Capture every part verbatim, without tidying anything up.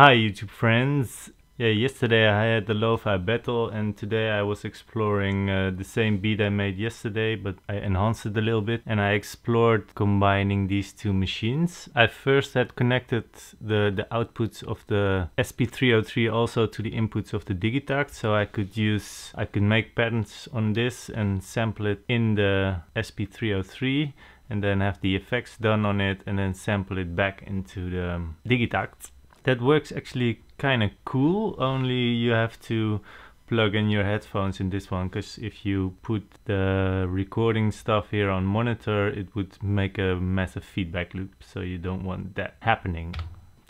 Hi YouTube friends! Yeah, yesterday I had the lo-fi battle, and today I was exploring uh, the same beat I made yesterday, but I enhanced it a little bit and I explored combining these two machines. I first had connected the, the outputs of the S P three oh three also to the inputs of the Digitakt, so I could use, I could make patterns on this and sample it in the S P three oh three and then have the effects done on it and then sample it back into the um, Digitakt. That works actually kind of cool, only you have to plug in your headphones in this one, because if you put the recording stuff here on monitor, it would make a massive feedback loop, so you don't want that happening.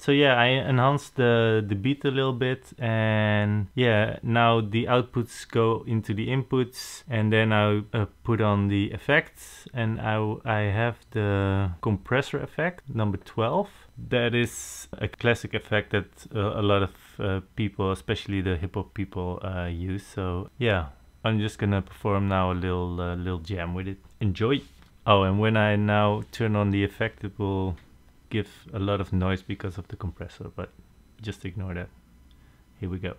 So yeah, I enhanced the, the beat a little bit, and yeah, now the outputs go into the inputs, and then I uh, put on the effects, and I, I have the compressor effect, number twelve. That is a classic effect that uh, a lot of uh, people, especially the hip-hop people, uh, use. So yeah, I'm just gonna perform now a little, uh, little jam with it. Enjoy! Oh, and when I now turn on the effect, it will give a lot of noise because of the compressor, but just ignore that. Here we go.